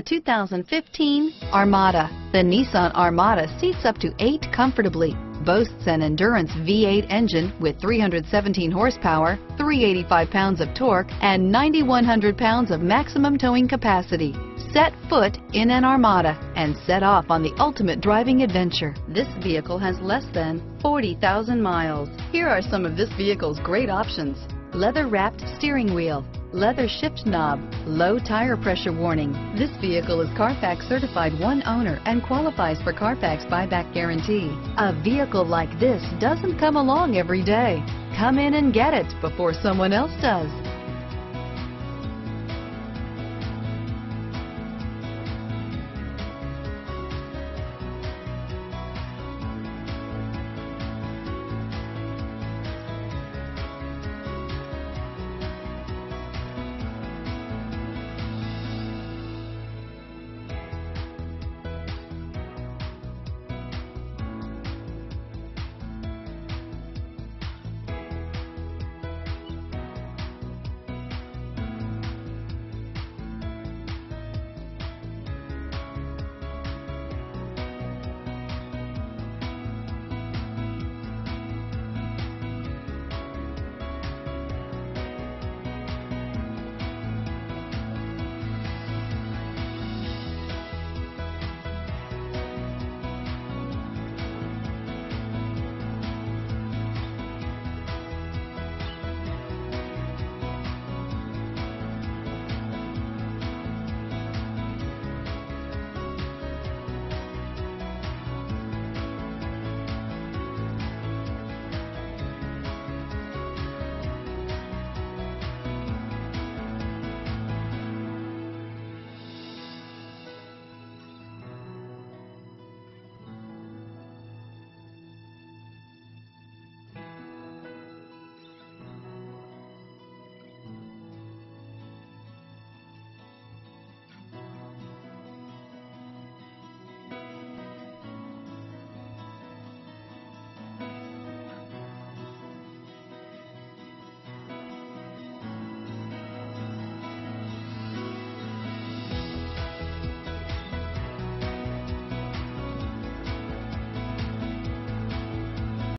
The 2015 Armada. The Nissan Armada seats up to 8 comfortably. Boasts an endurance V8 engine with 317 horsepower, 385 pounds of torque, and 9,100 pounds of maximum towing capacity. Set foot in an Armada and set off on the ultimate driving adventure. This vehicle has less than 40,000 miles. Here are some of this vehicle's great options: leather-wrapped steering wheel, leather shift knob, low tire pressure warning. This vehicle is Carfax certified one owner and qualifies for Carfax buyback guarantee. A vehicle like this doesn't come along every day. Come in and get it before someone else does.